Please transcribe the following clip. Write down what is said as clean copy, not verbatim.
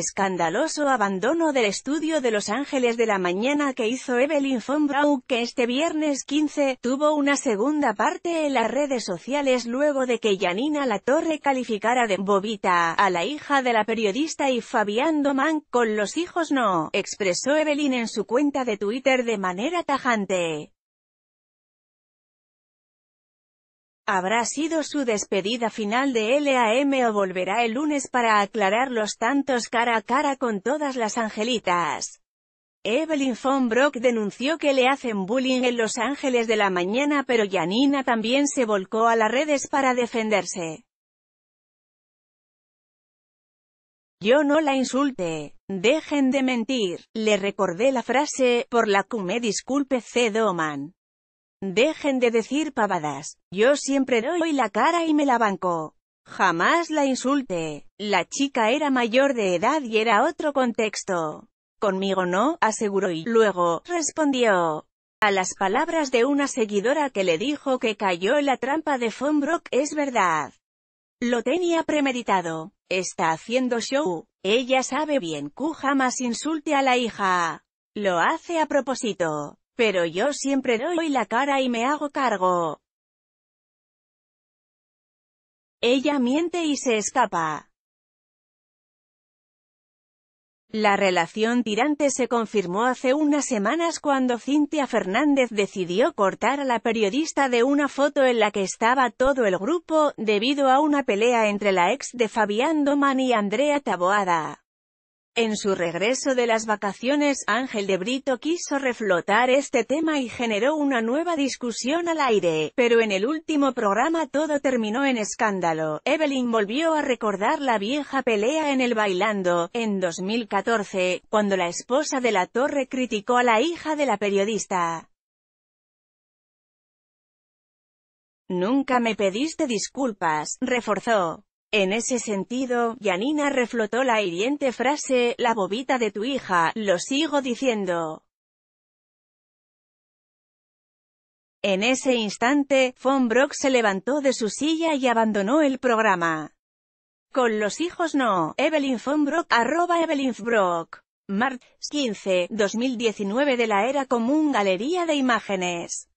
escandaloso abandono del estudio de Los Ángeles de la Mañana que hizo Evelyn Von Brocke, que este viernes 15, tuvo una segunda parte en las redes sociales luego de que Yanina Latorre calificara de «bobita» a la hija de la periodista y Fabián Domán, con los hijos no, expresó Evelyn en su cuenta de Twitter de manera tajante. ¿Habrá sido su despedida final de LAM o volverá el lunes para aclarar los tantos cara a cara con todas las angelitas? Evelyn Von Brocke denunció que le hacen bullying en Los Ángeles de la Mañana, pero Yanina también se volcó a las redes para defenderse. Yo no la insulté. Dejen de mentir. Le recordé la frase, por la que me disculpe C. Domán. Dejen de decir pavadas. Yo siempre doy la cara y me la banco. Jamás la insulté. La chica era mayor de edad y era otro contexto. Conmigo no, aseguró y luego respondió a las palabras de una seguidora que le dijo que cayó en la trampa de Von Brocke. Es verdad. Lo tenía premeditado. Está haciendo show. Ella sabe bien que jamás insulte a la hija. Lo hace a propósito. Pero yo siempre doy la cara y me hago cargo. Ella miente y se escapa. La relación tirante se confirmó hace unas semanas cuando Cinthia Fernández decidió cortar a la periodista de una foto en la que estaba todo el grupo, debido a una pelea entre la ex de Fabián Domán y Andrea Taboada. En su regreso de las vacaciones, Ángel de Brito quiso reflotar este tema y generó una nueva discusión al aire, pero en el último programa todo terminó en escándalo. Evelyn volvió a recordar la vieja pelea en El Bailando, en 2014, cuando la esposa de Latorre criticó a la hija de la periodista. «Nunca me pediste disculpas», reforzó. En ese sentido, Yanina reflotó la hiriente frase, la bobita de tu hija, lo sigo diciendo. En ese instante, Von Brocke se levantó de su silla y abandonó el programa. Con los hijos no, Evelyn Von Brocke, @EvelynVonBrocke. March 15, 2019 de la era común, Galería de Imágenes.